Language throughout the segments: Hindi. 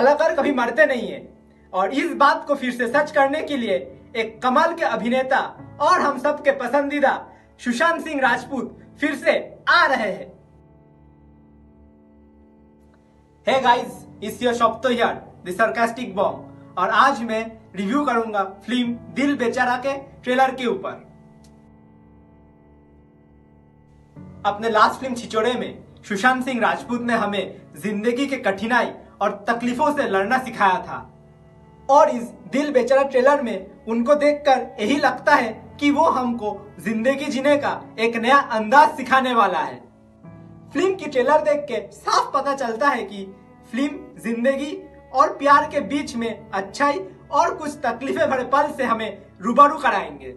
कलाकार कभी मरते नहीं है और इस बात को फिर से सच करने के लिए एक कमाल के अभिनेता और हम सब के पसंदीदा सुशांत सिंह राजपूत फिर से आ रहे हैं। Hey guys, it's your shop तो यार द सरकास्टिक बॉम्ब और आज मैं रिव्यू करूंगा फिल्म दिल बेचारा के ट्रेलर के ऊपर। अपने लास्ट फिल्म छिछोरे में सुशांत सिंह राजपूत ने हमें जिंदगी के कठिनाई और तकलीफों से लड़ना सिखाया था और इस दिल बेचारा ट्रेलर में उनको देखकर यही लगता है कि वो हमको जिंदगी जीने का एक नया अंदाज सिखाने वाला है। फिल्म की ट्रेलर देख के साफ पता चलता है कि फिल्म जिंदगी और प्यार के बीच में अच्छाई और कुछ तकलीफें भरे पल से हमें रूबरू कराएंगे।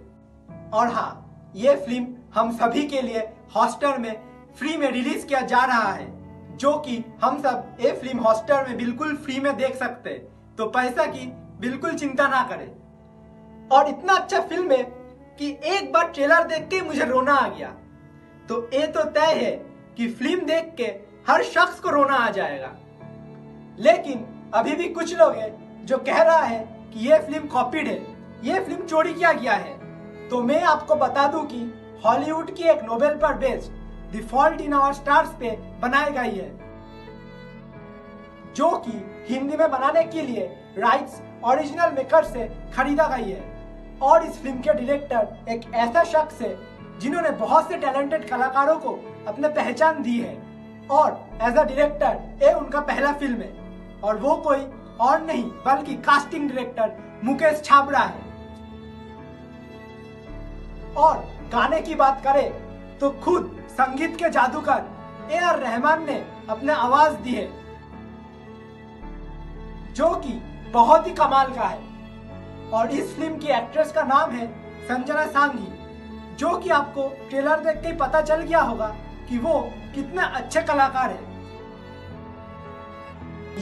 और हाँ, ये फिल्म हम सभी के लिए हॉटस्टार में फ्री में रिलीज किया जा रहा है, जो कि हम सब ये फिल्म हॉटस्टार में बिल्कुल फ्री में देख सकते हैं, तो पैसा की बिल्कुल चिंता ना करें। और इतना अच्छा फिल्म है कि एक बार ट्रेलर देख के मुझे रोना आ गया, तो ये तो तय है कि फिल्म देख के हर शख्स को रोना आ जाएगा। लेकिन अभी भी कुछ लोग हैं जो कह रहा है कि ये फिल्म कॉपीड है, ये फिल्म चोरी किया गया है। तो मैं आपको बता दूं कि हॉलीवुड की एक नोवेल पर बेस्ड डिफॉल्ट इन स्टार्स पे बनाई गई है, जो कि हिंदी में बनाने के लिए राइट्स ओरिजिनल मेकर से खरीदा गई है। और इस फिल्म के डायरेक्टर एक ऐसा शख्स है जिन्होंने बहुत से टैलेंटेड कलाकारों को अपने पहचान दी है और एज अ डायरेक्टर ये उनका पहला फिल्म है और वो कोई और नहीं बल्कि कास्टिंग डायरेक्टर मुकेश छाबड़ा है। और गाने की बात करें तो खुद संगीत के जादूगर ए आर रहमान ने अपने आवाज दी है, जो कि बहुत ही कमाल का है। और इस फिल्म की एक्ट्रेस का नाम है संजना सांगी, जो कि आपको ट्रेलर देख के पता चल गया होगा कि वो कितने अच्छे कलाकार है।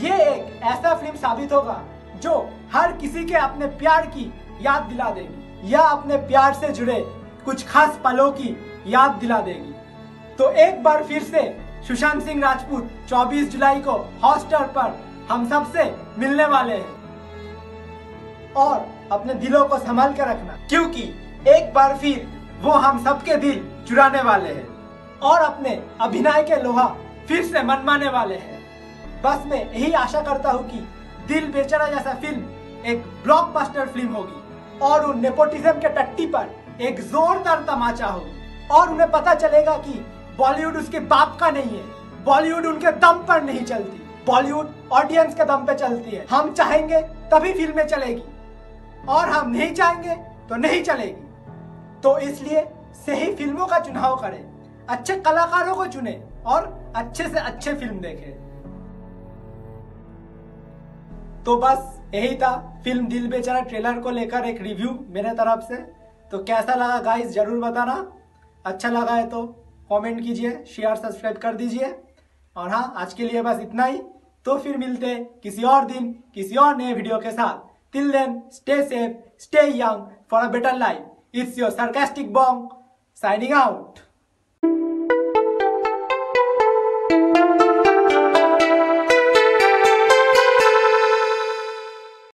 ये एक ऐसा फिल्म साबित होगा जो हर किसी के अपने प्यार की याद दिला देगी या अपने प्यार से जुड़े कुछ खास पलों की याद दिला देगी। तो एक बार फिर से सुशांत सिंह राजपूत 24 जुलाई को हॉटस्टार पर हम सब से मिलने वाले हैं और अपने दिलों को संभाल के रखना, क्योंकि एक बार फिर वो हम सबके दिल चुराने वाले हैं और अपने अभिनय के लोहा फिर से मनमाने वाले हैं। बस मैं यही आशा करता हूँ कि दिल बेचारा जैसा फिल्म एक ब्लॉकबस्टर फिल्म होगी और उन नेपोटिज्म के टट्टी पर एक जोरदार तमाचा होगी और उन्हें पता चलेगा कि बॉलीवुड उसके बाप का नहीं है, बॉलीवुड उनके दम पर नहीं चलती, बॉलीवुड ऑडियंस के दम पे चलती है। हम चाहेंगे तभी फिल्में चलेगी और हम नहीं चाहेंगे तो नहीं चलेगी। तो इसलिए सही फिल्मों का चुनाव करें, अच्छे कलाकारों को चुने और अच्छे से अच्छे फिल्म देखें। तो बस यही था फिल्म दिल बेचारा ट्रेलर को लेकर एक रिव्यू मेरे तरफ से। तो कैसा लगा गाइस जरूर बताना, अच्छा लगा है तो कमेंट कीजिए, शेयर सब्सक्राइब कर दीजिए। और हाँ, आज के लिए बस इतना ही। तो फिर मिलते हैं किसी और दिन किसी और नए वीडियो के साथ। Till then stay safe, stay young for a better life. It's your sarcastic bomb signing out.